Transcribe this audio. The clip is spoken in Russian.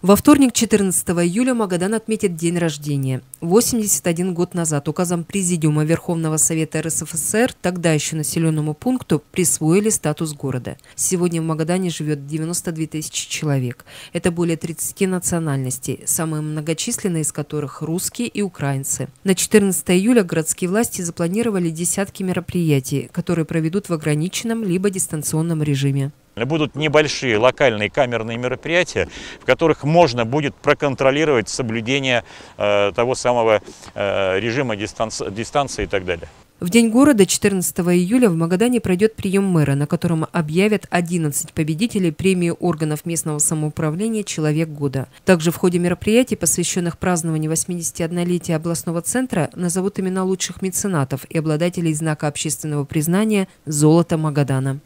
Во вторник, 14 июля, Магадан отметит день рождения. 81 год назад указом Президиума Верховного Совета РСФСР тогда еще населенному пункту присвоили статус города. Сегодня в Магадане живет 92 тысячи человек. Это более 30 национальностей, самые многочисленные из которых русские и украинцы. На 14 июля городские власти запланировали десятки мероприятий, которые проведут в ограниченном либо дистанционном режиме. Будут небольшие локальные камерные мероприятия, в которых можно будет проконтролировать соблюдение того самого режима дистанции и так далее. В день города, 14 июля, в Магадане пройдет прием мэра, на котором объявят 11 победителей премии органов местного самоуправления «Человек года». Также в ходе мероприятий, посвященных празднованию 81-летия областного центра, назовут имена лучших меценатов и обладателей знака общественного признания «Золото Магадана».